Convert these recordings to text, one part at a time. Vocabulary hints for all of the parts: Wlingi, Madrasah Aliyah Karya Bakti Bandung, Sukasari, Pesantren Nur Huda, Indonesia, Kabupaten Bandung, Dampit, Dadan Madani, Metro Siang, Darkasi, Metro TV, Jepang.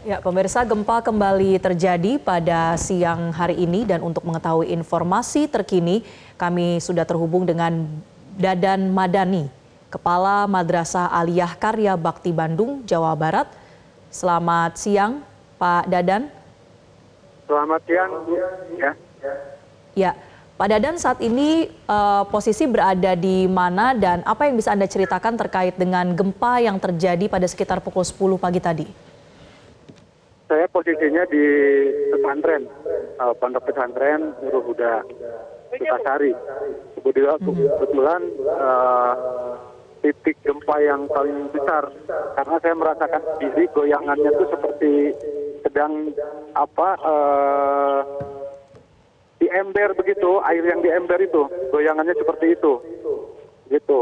Ya, pemirsa, gempa kembali terjadi pada siang hari ini dan untuk mengetahui informasi terkini kami sudah terhubung dengan Dadan Madani, Kepala Madrasah Aliyah Karya Bakti Bandung, Jawa Barat. Selamat siang, Pak Dadan. Selamat siang, ya. Ya, Pak Dadan, saat ini posisi berada di mana dan apa yang bisa Anda ceritakan terkait dengan gempa yang terjadi pada sekitar pukul 10 pagi tadi? Saya posisinya di pesantren, pondok pesantren Nur Huda, Sukasari. Kebetulan titik gempa yang paling besar, karena saya merasakan sendiri goyangannya itu seperti sedang di ember begitu, air yang di ember itu, goyangannya seperti itu, gitu.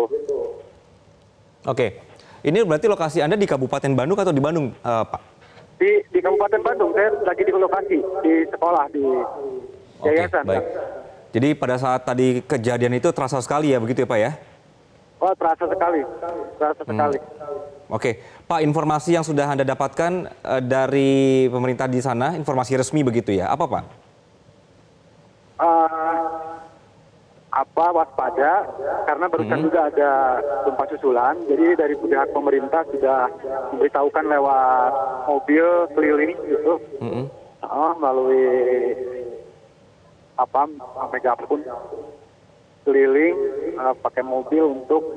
Oke, ini berarti lokasi Anda di Kabupaten Bandung atau di Bandung, Pak? Di Kabupaten Bandung, saya lagi di lokasi, di sekolah, di yayasan. Baik. Jadi pada saat tadi kejadian itu terasa sekali ya, begitu ya Pak ya? Oh, terasa sekali, terasa sekali. Oke, Pak, informasi yang sudah Anda dapatkan dari pemerintah di sana, informasi resmi begitu ya, apa Pak? Waspada, karena barusan juga ada gempa susulan, jadi dari pihak pemerintah sudah memberitahukan lewat mobil keliling gitu, melalui megapun keliling pakai mobil untuk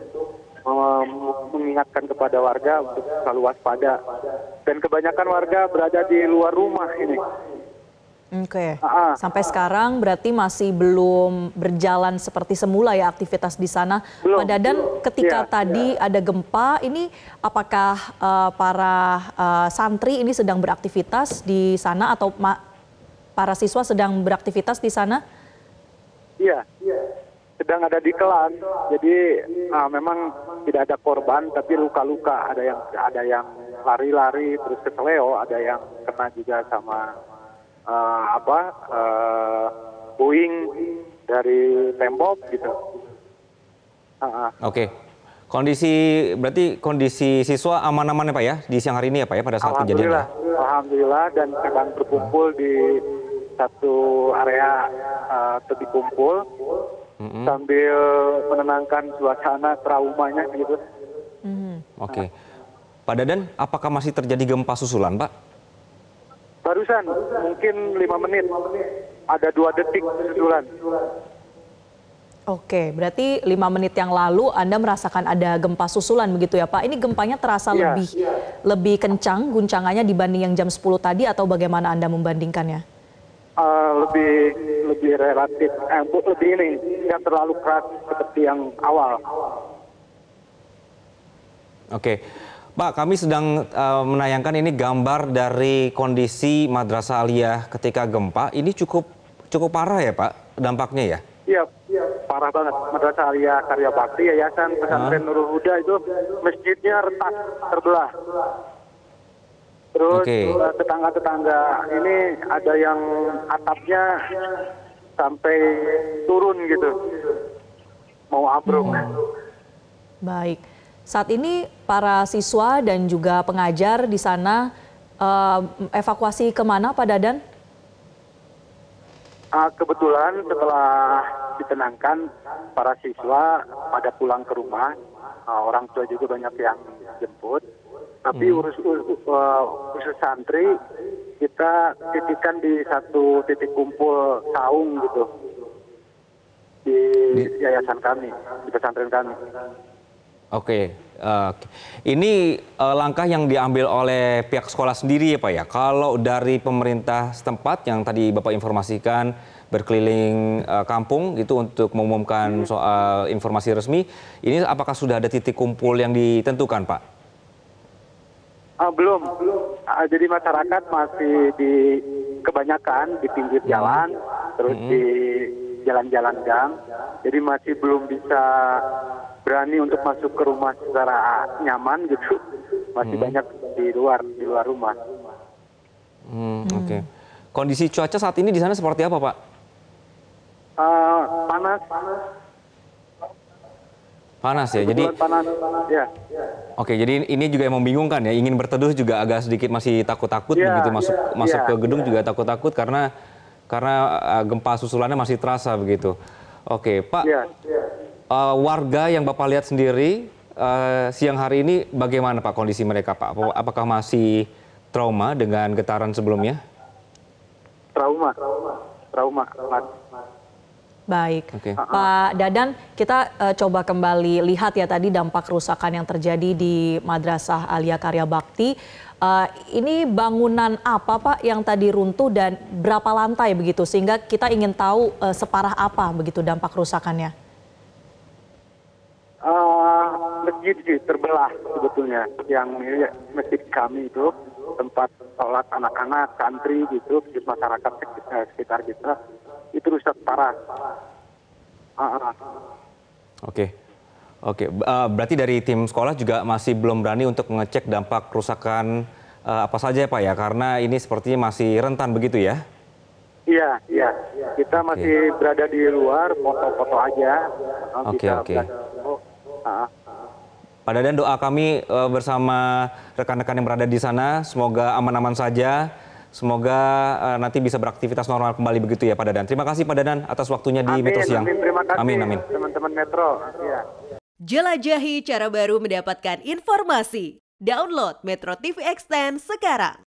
mengingatkan kepada warga untuk selalu waspada, dan kebanyakan warga berada di luar rumah ini. Oke, sampai sekarang berarti masih belum berjalan seperti semula ya aktivitas di sana. Pak Dadan, ketika tadi ada gempa, ini apakah para santri ini sedang beraktivitas di sana atau para siswa sedang beraktivitas di sana? Iya, sedang ada di kelas. Jadi memang tidak ada korban, tapi luka-luka. Ada yang lari-lari terus keseleo, ada yang kena juga sama buing dari tembok gitu. Oke. Berarti kondisi siswa aman-aman ya Pak ya di siang hari ini ya Pak ya pada saat kejadian. Alhamdulillah, dan sedang berkumpul di satu area titik kumpul sambil menenangkan suasana traumanya gitu. Oke. Pak Dadan, apakah masih terjadi gempa susulan Pak? Barusan, mungkin 5 menit, ada 2 detik susulan. Oke, berarti 5 menit yang lalu Anda merasakan ada gempa susulan begitu ya Pak. Ini gempanya terasa lebih kencang guncangannya dibanding yang jam 10 tadi atau bagaimana Anda membandingkannya? Lebih relatif, lebih ini, tidak terlalu keras seperti yang awal. Oke. Pak, kami sedang menayangkan ini gambar dari kondisi Madrasah Aliyah ketika gempa. Ini cukup parah ya Pak dampaknya ya? Iya, parah banget. Madrasah Aliyah Karya Bakti, Yayasan Pesantren Nur Huda itu masjidnya retak, terbelah. Terus tetangga-tetangga ini ada yang atapnya sampai turun gitu, mau ambruk. Baik. Saat ini para siswa dan juga pengajar di sana evakuasi kemana Pak Dadan? Kebetulan setelah ditenangkan para siswa pada pulang ke rumah, orang tua juga banyak yang jemput. Tapi khusus santri kita titipkan di satu titik kumpul saung gitu di yayasan kami, di pesantren kami. Oke, ini langkah yang diambil oleh pihak sekolah sendiri ya Pak ya. Kalau dari pemerintah setempat yang tadi Bapak informasikan berkeliling kampung itu untuk mengumumkan soal informasi resmi, ini apakah sudah ada titik kumpul yang ditentukan Pak? Belum, jadi masyarakat masih kebanyakan di pinggir jalan, terus di jalan-jalan gang, jadi masih belum bisa berani untuk masuk ke rumah secara nyaman gitu, masih banyak di luar rumah. Oke. Kondisi cuaca saat ini di sana seperti apa Pak? Panas. Panas ya, jadi panas. Ya. Oke, jadi ini juga yang membingungkan ya, ingin berteduh juga agak sedikit masih takut-takut begitu masuk ke gedung juga takut-takut karena gempa susulannya masih terasa begitu. Oke, Pak, warga yang Bapak lihat sendiri siang hari ini bagaimana Pak kondisi mereka Pak? Apakah masih trauma dengan getaran sebelumnya? Trauma. Baik, okay. Pak Dadan, kita coba kembali lihat ya tadi dampak kerusakan yang terjadi di Madrasah Aliyah Karya Bakti. Ini bangunan apa Pak yang tadi runtuh dan berapa lantai begitu? Sehingga kita ingin tahu separah apa begitu dampak kerusakannya. Masjid sih terbelah sebetulnya, yang masjid kami itu tempat sholat anak-anak, santri gitu, masyarakat sekitar kita. Itu rusak parah. Oke. Berarti dari tim sekolah juga masih belum berani untuk mengecek dampak kerusakan apa saja Pak ya? Karena ini sepertinya masih rentan begitu ya? Iya. Kita masih berada di luar, foto-foto aja. Oke. Pak Dadan, doa kami bersama rekan-rekan yang berada di sana, semoga aman-aman saja. Semoga nanti bisa beraktivitas normal kembali begitu ya Pak Dadan. Terima kasih Pak Dadan atas waktunya di Metro Siang. Amin, teman-teman Metro. Ya. Jelajahi cara baru mendapatkan informasi. Download Metro TV Extend sekarang.